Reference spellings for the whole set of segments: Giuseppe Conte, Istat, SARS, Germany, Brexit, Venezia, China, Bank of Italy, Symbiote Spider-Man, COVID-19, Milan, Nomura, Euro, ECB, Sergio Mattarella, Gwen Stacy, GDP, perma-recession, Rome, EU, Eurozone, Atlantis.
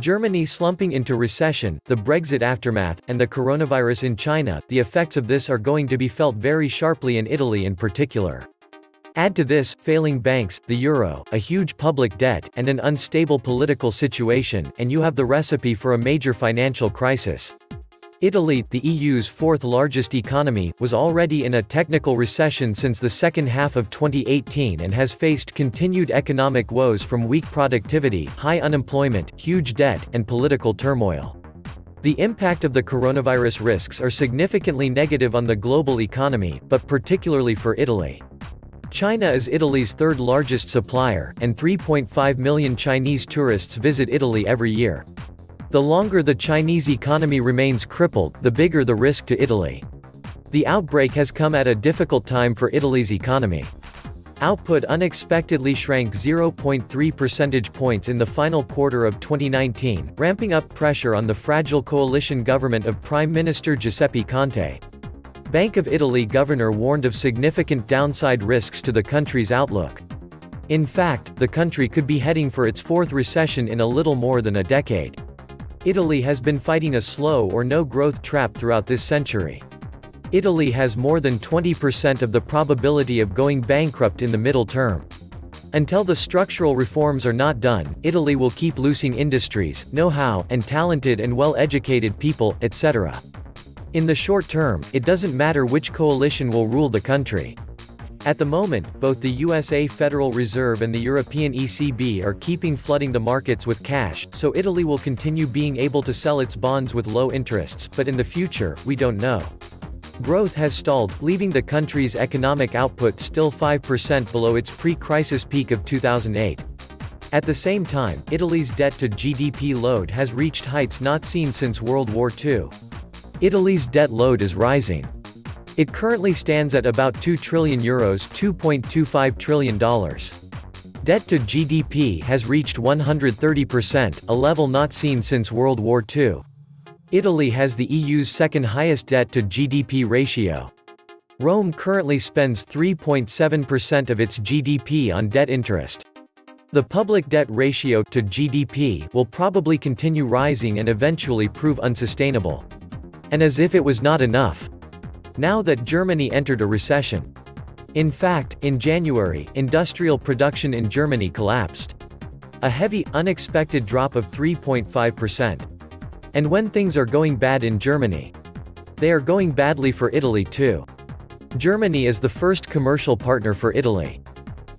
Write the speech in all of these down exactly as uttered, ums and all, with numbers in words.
Germany slumping into recession, the Brexit aftermath, and the coronavirus in China, the effects of this are going to be felt very sharply in Italy in particular. Add to this, failing banks, the euro, a huge public debt, and an unstable political situation, and you have the recipe for a major financial crisis. Italy, the E U's fourth largest economy, was already in a technical recession since the second half of twenty eighteen and has faced continued economic woes from weak productivity, high unemployment, huge debt, and political turmoil. The impact of the coronavirus risks are significantly negative on the global economy, but particularly for Italy. China is Italy's third largest supplier, and three point five million Chinese tourists visit Italy every year. The longer the Chinese economy remains crippled, the bigger the risk to Italy. The outbreak has come at a difficult time for Italy's economy. Output unexpectedly shrank zero point three percentage points in the final quarter of twenty nineteen, ramping up pressure on the fragile coalition government of Prime Minister Giuseppe Conte. Bank of Italy governor warned of significant downside risks to the country's outlook. In fact, the country could be heading for its fourth recession in a little more than a decade. Italy has been fighting a slow or no-growth trap throughout this century. Italy has more than twenty percent of the probability of going bankrupt in the middle term. Until the structural reforms are not done, Italy will keep losing industries, know-how, and talented and well-educated people, et cetera. In the short term, it doesn't matter which coalition will rule the country. At the moment, both the U S A Federal Reserve and the European E C B are keeping flooding the markets with cash, so Italy will continue being able to sell its bonds with low interests, but in the future, we don't know. Growth has stalled, leaving the country's economic output still five percent below its pre-crisis peak of two thousand eight. At the same time, Italy's debt-to-G D P load has reached heights not seen since World War Two. Italy's debt load is rising. It currently stands at about two trillion euros, two point two five trillion dollars. Debt to G D P has reached one hundred thirty percent, a level not seen since World War Two. Italy has the E U's second highest debt to G D P ratio. Rome currently spends three point seven percent of its G D P on debt interest. The public debt ratio to G D P will probably continue rising and eventually prove unsustainable. And as if it was not enough, now that Germany entered a recession. In fact, in January, industrial production in Germany collapsed. A heavy, unexpected drop of three point five percent. And when things are going bad in Germany, they are going badly for Italy too. Germany is the first commercial partner for Italy.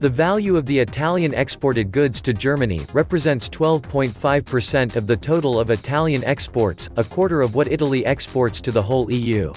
The value of the Italian exported goods to Germany represents twelve point five percent of the total of Italian exports, a quarter of what Italy exports to the whole E U.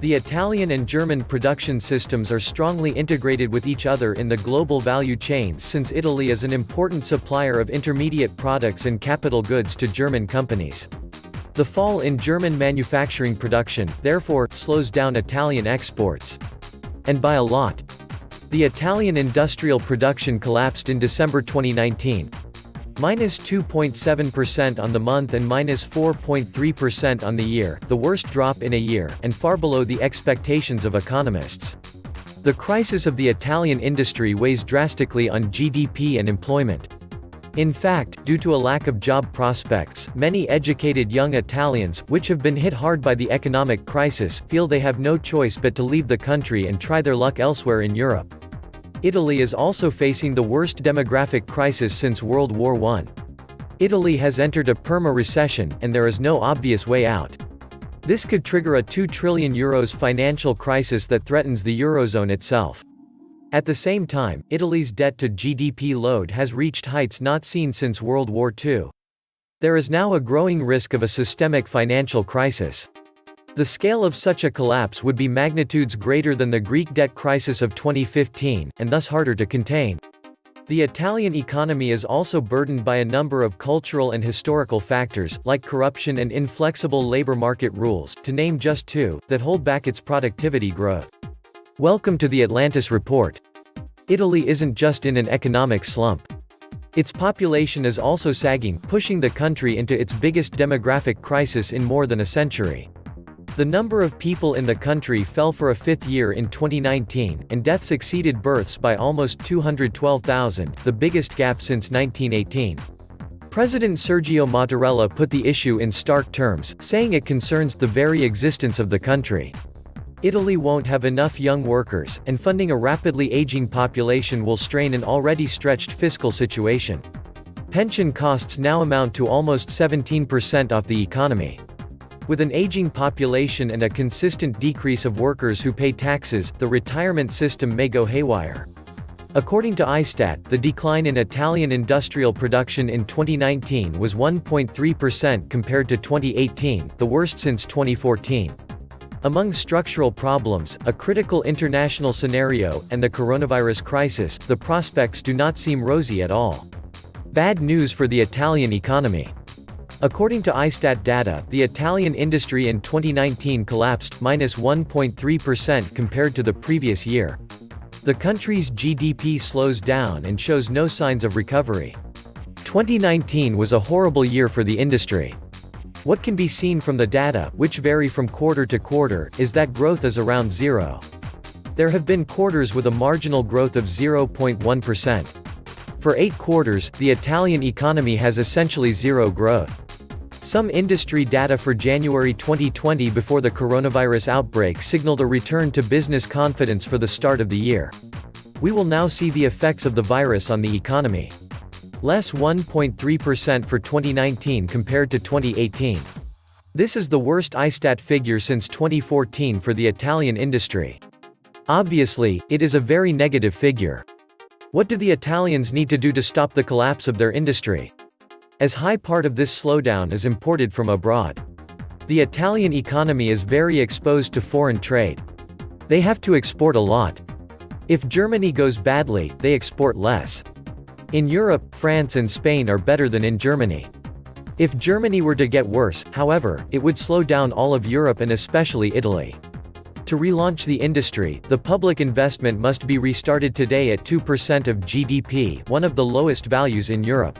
The Italian and German production systems are strongly integrated with each other in the global value chains, since Italy is an important supplier of intermediate products and capital goods to German companies. The fall in German manufacturing production, therefore, slows down Italian exports. And by a lot. The Italian industrial production collapsed in December twenty nineteen. Minus two point seven percent on the month and minus four point three percent on the year, the worst drop in a year, and far below the expectations of economists. The crisis of the Italian industry weighs drastically on G D P and employment. In fact, due to a lack of job prospects, many educated young Italians, which have been hit hard by the economic crisis, feel they have no choice but to leave the country and try their luck elsewhere in Europe. Italy is also facing the worst demographic crisis since World War One. Italy has entered a perma-recession, and there is no obvious way out. This could trigger a two trillion euros financial crisis that threatens the Eurozone itself. At the same time, Italy's debt-to-G D P load has reached heights not seen since World War Two. There is now a growing risk of a systemic financial crisis. The scale of such a collapse would be magnitudes greater than the Greek debt crisis of twenty fifteen, and thus harder to contain. The Italian economy is also burdened by a number of cultural and historical factors, like corruption and inflexible labor market rules, to name just two, that hold back its productivity growth. Welcome to the Atlantis Report. Italy isn't just in an economic slump. Its population is also sagging, pushing the country into its biggest demographic crisis in more than a century. The number of people in the country fell for a fifth year in twenty nineteen, and deaths exceeded births by almost two hundred twelve thousand, the biggest gap since nineteen eighteen. President Sergio Mattarella put the issue in stark terms, saying it concerns the very existence of the country. Italy won't have enough young workers, and funding a rapidly aging population will strain an already stretched fiscal situation. Pension costs now amount to almost seventeen percent of the economy. With an aging population and a consistent decrease of workers who pay taxes, the retirement system may go haywire. According to Istat, the decline in Italian industrial production in twenty nineteen was one point three percent compared to twenty eighteen, the worst since twenty fourteen. Among structural problems, a critical international scenario, and the coronavirus crisis, the prospects do not seem rosy at all. Bad news for the Italian economy. According to Istat data, the Italian industry in twenty nineteen collapsed, minus one point three percent compared to the previous year. The country's G D P slows down and shows no signs of recovery. twenty nineteen was a horrible year for the industry. What can be seen from the data, which vary from quarter to quarter, is that growth is around zero. There have been quarters with a marginal growth of zero point one percent. For eight quarters, the Italian economy has essentially zero growth. Some industry data for January twenty twenty before the coronavirus outbreak signaled a return to business confidence for the start of the year. We will now see the effects of the virus on the economy. Less one point three percent for twenty nineteen compared to twenty eighteen. This is the worst Istat figure since twenty fourteen for the Italian industry. Obviously, it is a very negative figure. What do the Italians need to do to stop the collapse of their industry? As high part of this slowdown is imported from abroad. The Italian economy is very exposed to foreign trade. They have to export a lot. If Germany goes badly, they export less. In Europe, France and Spain are better than in Germany. If Germany were to get worse, however, it would slow down all of Europe and especially Italy. To relaunch the industry, the public investment must be restarted today at two percent of G D P, one of the lowest values in Europe.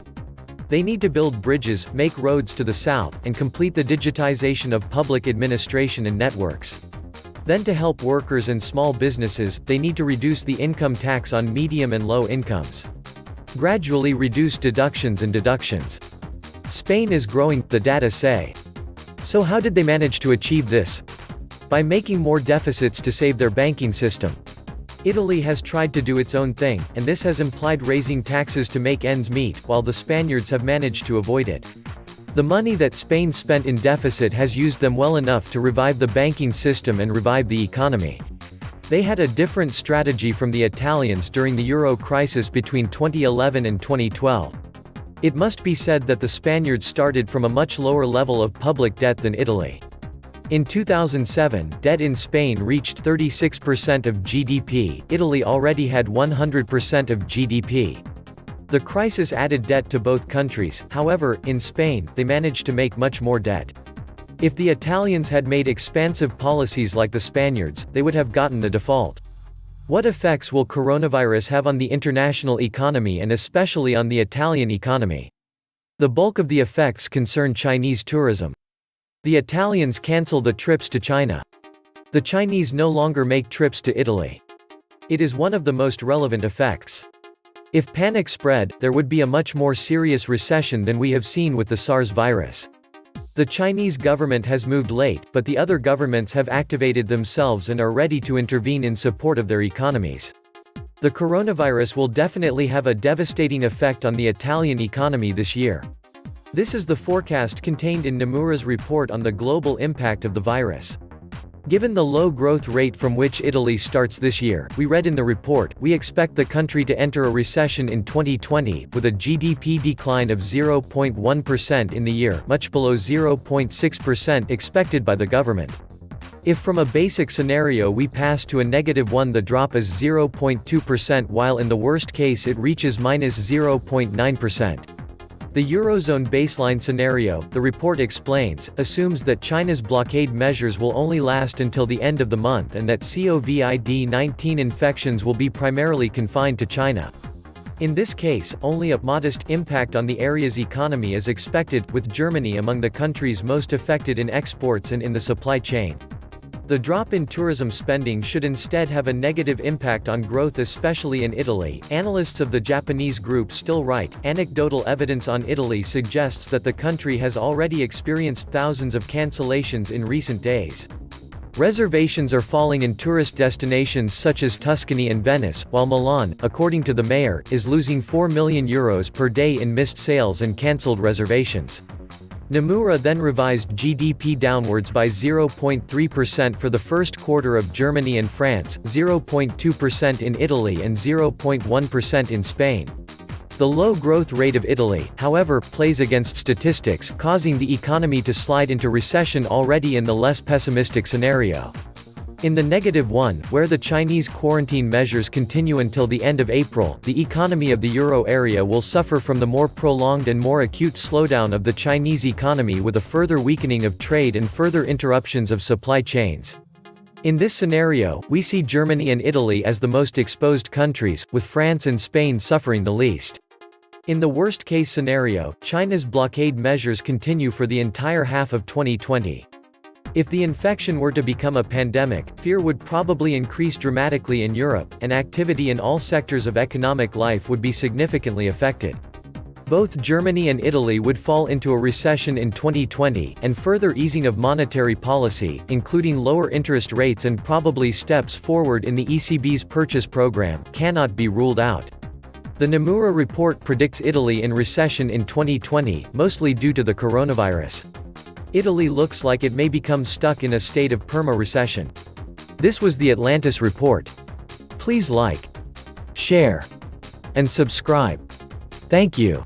They need to build bridges, make roads to the south, and complete the digitization of public administration and networks. Then to help workers and small businesses, they need to reduce the income tax on medium and low incomes. Gradually reduce deductions and deductions. Spain is growing, the data say. So how did they manage to achieve this? By making more deficits to save their banking system. Italy has tried to do its own thing, and this has implied raising taxes to make ends meet, while the Spaniards have managed to avoid it. The money that Spain spent in deficit has used them well enough to revive the banking system and revive the economy. They had a different strategy from the Italians during the euro crisis between twenty eleven and twenty twelve. It must be said that the Spaniards started from a much lower level of public debt than Italy. In two thousand seven, debt in Spain reached thirty-six percent of G D P, Italy already had one hundred percent of G D P. The crisis added debt to both countries, however, in Spain, they managed to make much more debt. If the Italians had made expansive policies like the Spaniards, they would have gotten the default. What effects will coronavirus have on the international economy and especially on the Italian economy? The bulk of the effects concern Chinese tourism. The Italians cancel the trips to China. The Chinese no longer make trips to Italy. It is one of the most relevant effects. If panic spread, there would be a much more serious recession than we have seen with the SARS virus. The Chinese government has moved late, but the other governments have activated themselves and are ready to intervene in support of their economies. The coronavirus will definitely have a devastating effect on the Italian economy this year. This is the forecast contained in Nomura's report on the global impact of the virus. Given the low growth rate from which Italy starts this year, we read in the report, we expect the country to enter a recession in twenty twenty, with a G D P decline of zero point one percent in the year, much below zero point six percent expected by the government. If from a basic scenario we pass to a negative one, the drop is zero point two percent, while in the worst case it reaches minus zero point nine percent. The Eurozone baseline scenario, the report explains, assumes that China's blockade measures will only last until the end of the month and that COVID nineteen infections will be primarily confined to China. In this case, only a modest impact on the area's economy is expected, with Germany among the countries most affected in exports and in the supply chain. The drop in tourism spending should instead have a negative impact on growth, especially in Italy. Analysts of the Japanese group still write, anecdotal evidence on Italy suggests that the country has already experienced thousands of cancellations in recent days. Reservations are falling in tourist destinations such as Tuscany and Venice, while Milan, according to the mayor, is losing four million euros per day in missed sales and cancelled reservations. Nomura then revised G D P downwards by zero point three percent for the first quarter of Germany and France, zero point two percent in Italy and zero point one percent in Spain. The low growth rate of Italy, however, plays against statistics, causing the economy to slide into recession already in the less pessimistic scenario. In the negative one, where the Chinese quarantine measures continue until the end of April, the economy of the euro area will suffer from the more prolonged and more acute slowdown of the Chinese economy, with a further weakening of trade and further interruptions of supply chains. In this scenario, we see Germany and Italy as the most exposed countries, with France and Spain suffering the least. In the worst-case scenario, China's blockade measures continue for the entire half of twenty twenty. If the infection were to become a pandemic, fear would probably increase dramatically in Europe, and activity in all sectors of economic life would be significantly affected. Both Germany and Italy would fall into a recession in twenty twenty, and further easing of monetary policy, including lower interest rates and probably steps forward in the E C B's purchase program, cannot be ruled out. The Nomura report predicts Italy in recession in twenty twenty, mostly due to the coronavirus. Italy looks like it may become stuck in a state of perma-recession. This was the Atlantis report. Please like, share, and subscribe. Thank you.